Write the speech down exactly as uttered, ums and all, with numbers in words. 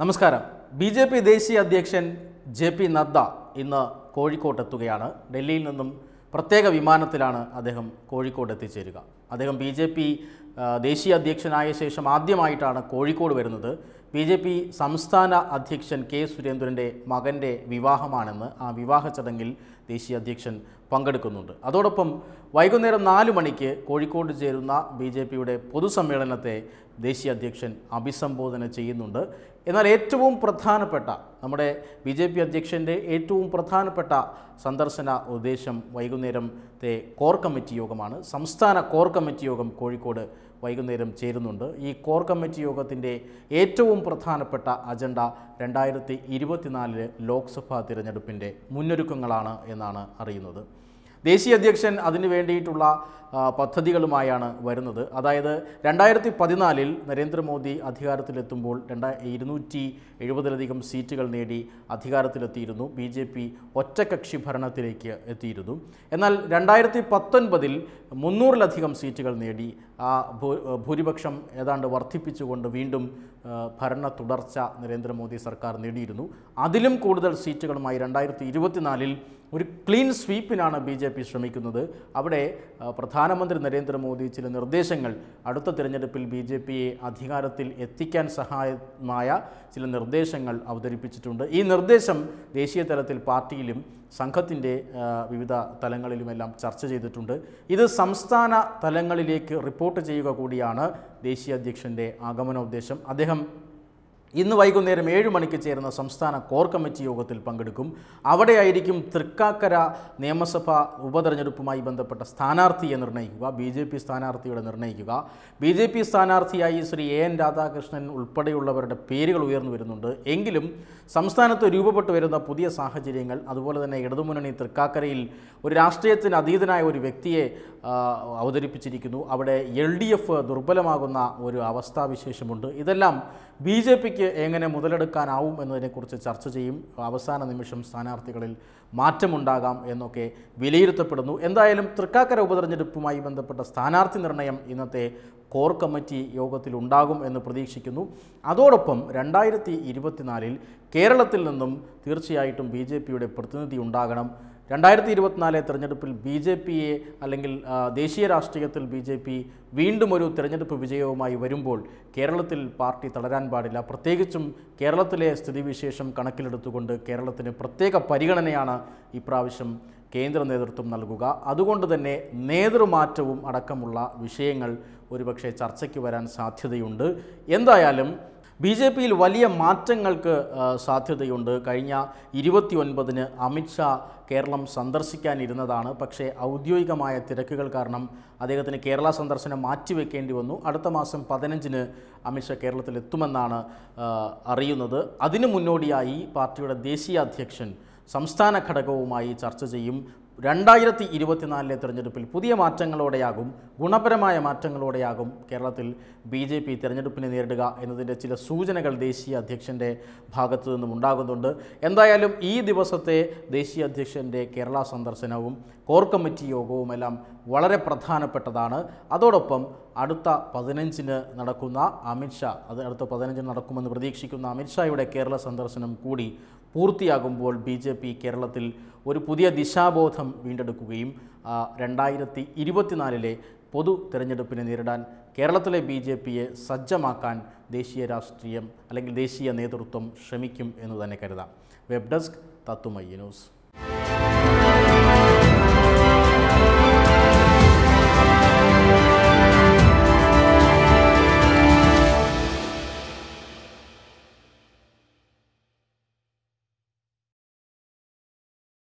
നമസ്കാരം ബിജെപി ദേശീയ അധ്യക്ഷൻ ജെ പി നദ്ദ ഇന്ന് കോഴിക്കോട് എത്തുകയാണ് ഡൽഹിയിൽ നിന്നും പ്രത്യേക വിമാനത്തിലാണ് അദ്ദേഹം കോഴിക്കോട് എത്തിച്ചേരുക അദ്ദേഹം ബിജെപി ദേശീയ അധ്യക്ഷനായ ശേഷം ആദ്യമായിട്ടാണ് കോഴിക്കോട് വരുന്നത് ബിജെപി സംസ്ഥാന അധ്യക്ഷൻ കെ സുരേന്ദ്രന്റെ മകന്റെ വിവാഹമാണെന്ന് ആ വിവാഹ ചടങ്ങിൽ ദേശീയ അധ്യക്ഷൻ പങ്കെടുക്കുന്നുണ്ട് അതോടൊപ്പം വൈകുന്നേരം നാല് മണിക്ക് കോഴിക്കോട് ചേരുന്ന ബിജെപിയുടെ പൊതുസമ്മേളനത്തെ ദേശീയ അധ്യക്ഷൻ അഭിസംബോധന ചെയ്യുന്നുണ്ട് എന്നാൽ ഏറ്റവും പ്രധാനപ്പെട്ട നമ്മുടെ ബിജെപി അധ്യക്ഷന്റെ ഏറ്റവും പ്രധാനപ്പെട്ട സന്ദർശന ഉദ്ദേശം വൈകുന്നേരത്തെ കോർ കമ്മിറ്റി യോഗമാണ് സംസ്ഥാന കോർ കമ്മിറ്റി യോഗം കോഴിക്കോട് വൈകുന്നേരം ചേരുന്നുണ്ട് ഈ കോർ കമ്മിറ്റി യോഗത്തിന്റെ ഏറ്റവും പ്രധാനപ്പെട്ട അജണ്ട രണ്ടായിരത്തി ഇരുപത്തിനാല് ലോക്സഭാ തിരഞ്ഞെടുപ്പിന്റെ മുന്നൊരുക്കങ്ങളാണ് എന്നാണ് അറിയുന്നത് ദേശീയ അധ്യക്ഷൻ അതിനു വേണ്ടിയിട്ടുള്ള പദ്ധതികളുമായാണ് വരുന്നത് അതായത് രണ്ടായിരത്തി പതിനാലിൽ നരേന്ദ്ര മോദി അധികാരത്തിലെത്തുമ്പോൾ ഇരുന്നൂറ്റി എഴുപതിലധികം സീറ്റുകൾ നേടി അധികാരത്തിലെത്തിയിരുന്നു ബിജെപി ഒറ്റകക്ഷി ഭരണത്തിലേക്ക് എത്തിയിരുന്നു എന്നാൽ രണ്ടായിരത്തി പത്തൊൻപതിൽ മുന്നൂറിലധികം സീറ്റുകൾ നേടി ആ ഭൂരിപക്ഷം ഏതാണ്ട് വർദ്ധിപ്പിച്ചുകൊണ്ട് വീണ്ടും ഭരണ തുടർച്ച നരേന്ദ്ര മോദി സർക്കാർ നേടിയിരുന്നു അതിലും കൂടുതൽ സീറ്റുകളുമായി രണ്ടായിരത്തി ഇരുപത്തിനാലിൽ ഒരു ക്ലീൻ സ്വീപ്പിനാണ് ബിജെപി ശ്രമിക്കുന്നത് അവിടെ പ്രധാനമന്ത്രി നരേന്ദ്ര മോദി ചില നിർദ്ദേശങ്ങൾ അടുത്ത തിരഞ്ഞെടുപ്പിൽ ബിജെപിയെ അധികാരത്തിൽ എത്തിക്കാൻ സഹായമായ ചില നിർദ്ദേശങ്ങൾ അവതരിപ്പിച്ചിട്ടുണ്ട് ഈ നിർദ്ദേശം ദേശീയ തലത്തിൽ പാർട്ടിയിലും സംഘത്തിന്റെ വിവിധ തലങ്ങളിലുമെല്ലാം ചർച്ച ചെയ്തിട്ടുണ്ട് ഇത് സംസ്ഥാന തലങ്ങളിലേക്ക് റിപ്പോർട്ട് ചെയ്യുക കൂടിയാണ് ദേശീയ അധ്യക്ഷന്റെ ആഗമനോദ്ദേശം അദ്ദേഹം ഇന്ന് വൈകുന്നേരം ഏഴ് മണിക്ക് ചേരുന്ന സംസ്ഥാന കോർ കമ്മിറ്റി യോഗത്തിൽ പങ്കെടുക്കും അവിടെയായിരിക്കും തൃക്കാക്കര നിയമസഭാ ഉപതെരഞ്ഞെടുപ്പുമായി ബന്ധപ്പെട്ട സ്ഥാനാർത്ഥിയെ നിർണ്ണയിക്കുക ബി ജെ പി സ്ഥാനാർത്ഥിയുടെ നിർണ്ണയിക്കുക ബി ജെ പി സ്ഥാനാർത്ഥിയായി ശ്രീ എ എൻ രാധാകൃഷ്ണൻ ഉൾപ്പെടെയുള്ളവരുടെ പേരുകൾ ഉയർന്നു വരുന്നുണ്ട് എങ്കിലും സംസ്ഥാനത്ത് രൂപപ്പെട്ടു വരുന്ന പുതിയ സാഹചര്യങ്ങൾ അതുപോലെ തന്നെ ഇടതുമുന്നണി തൃക്കാക്കരയിൽ ഒരു രാഷ്ട്രീയത്തിന് അതീതനായ ഒരു വ്യക്തിയെ അവതരിപ്പിച്ചിരിക്കുന്നു അവിടെ എൽ ഡി എഫ് ദുർബലമാകുന്ന ഒരു അവസ്ഥാവിശേഷമുണ്ട് ഇതെല്ലാം ബി ജെ പിക്ക് എങ്ങനെ മുതലെടുക്കാനാവും എന്നതിനെക്കുറിച്ച് ചർച്ച ചെയ്യും അവസാന നിമിഷം സ്ഥാനാർത്ഥികളിൽ മാറ്റമുണ്ടാകാം എന്നൊക്കെ വിലയിരുത്തപ്പെടുന്നു എന്തായാലും തൃക്കാക്കര ഉപതെരഞ്ഞെടുപ്പുമായി ബന്ധപ്പെട്ട സ്ഥാനാർത്ഥി നിർണയം ഇന്നത്തെ കോർ കമ്മിറ്റി യോഗത്തിലുണ്ടാകും എന്ന് പ്രതീക്ഷിക്കുന്നു അതോടൊപ്പം രണ്ടായിരത്തി ഇരുപത്തിനാലിൽ കേരളത്തിൽ നിന്നും തീർച്ചയായിട്ടും ബി ജെ പിയുടെ പ്രതിനിധി ഉണ്ടാകണം രണ്ടായിരത്തി ഇരുപത്തിനാലെ തെരഞ്ഞെടുപ്പിൽ ബി ജെ പിയെ അല്ലെങ്കിൽ ദേശീയ രാഷ്ട്രീയത്തിൽ ബി ജെ പി വീണ്ടും ഒരു തിരഞ്ഞെടുപ്പ് വിജയവുമായി വരുമ്പോൾ കേരളത്തിൽ പാർട്ടി തളരാൻ പാടില്ല പ്രത്യേകിച്ചും കേരളത്തിലെ സ്ഥിതിവിശേഷം കണക്കിലെടുത്തുകൊണ്ട് കേരളത്തിന് പ്രത്യേക പരിഗണനയാണ് ഇപ്രാവശ്യം കേന്ദ്ര നേതൃത്വം നൽകുക അതുകൊണ്ട് തന്നെ നേതൃമാറ്റവും അടക്കമുള്ള വിഷയങ്ങൾ ഒരുപക്ഷെ ചർച്ചയ്ക്ക് വരാൻ സാധ്യതയുണ്ട് എന്തായാലും ബി ജെ പിയിൽ വലിയ മാറ്റങ്ങൾക്ക് സാധ്യതയുണ്ട് കഴിഞ്ഞ ഇരുപത്തി ഒൻപതിന് അമിത് ഷാ കേരളം സന്ദർശിക്കാനിരുന്നതാണ് പക്ഷേ ഔദ്യോഗികമായ തിരക്കുകൾ കാരണം അദ്ദേഹത്തിന് കേരള സന്ദർശനം മാറ്റിവെക്കേണ്ടി വന്നു അടുത്ത മാസം പതിനഞ്ചിന് അമിത് ഷാ കേരളത്തിലെത്തുമെന്നാണ് അറിയുന്നത് അതിനു മുന്നോടിയായി പാർട്ടിയുടെ ദേശീയ അധ്യക്ഷൻ സംസ്ഥാന ഘടകവുമായി ചർച്ച ചെയ്യും രണ്ടായിരത്തി ഇരുപത്തിനാലിലെ തെരഞ്ഞെടുപ്പിൽ പുതിയ മാറ്റങ്ങളോടെയാകും ഗുണപരമായ മാറ്റങ്ങളോടെയാകും കേരളത്തിൽ ബി ജെ പി തെരഞ്ഞെടുപ്പിനെ നേരിടുക എന്നതിൻ്റെ ചില സൂചനകൾ ദേശീയ അധ്യക്ഷൻ്റെ ഭാഗത്തു നിന്നും ഉണ്ടാകുന്നുണ്ട് എന്തായാലും ഈ ദിവസത്തെ ദേശീയ അധ്യക്ഷൻ്റെ കേരള സന്ദർശനവും കോർ കമ്മിറ്റി യോഗവുമെല്ലാം വളരെ പ്രധാനപ്പെട്ടതാണ് അതോടൊപ്പം അടുത്ത പതിനഞ്ചിന് നടക്കുന്ന അമിത് ഷാ അത് അടുത്ത പതിനഞ്ചിന് നടക്കുമെന്ന് പ്രതീക്ഷിക്കുന്ന അമിത് ഷായുടെ കേരള സന്ദർശനം കൂടി പൂർത്തിയാകുമ്പോൾ ബി ജെ പി കേരളത്തിൽ ഒരു പുതിയ ദിശാബോധം വീണ്ടെടുക്കുകയും രണ്ടായിരത്തി ഇരുപത്തിനാലിലെ പൊതു തെരഞ്ഞെടുപ്പിനെ നേരിടാൻ കേരളത്തിലെ ബി ജെ പിയെ സജ്ജമാക്കാൻ ദേശീയ രാഷ്ട്രീയം അല്ലെങ്കിൽ ദേശീയ നേതൃത്വം ശ്രമിക്കും എന്ന് തന്നെ കരുതാം വെബ് ഡെസ്ക് തത്തുമൈ ന്യൂസ്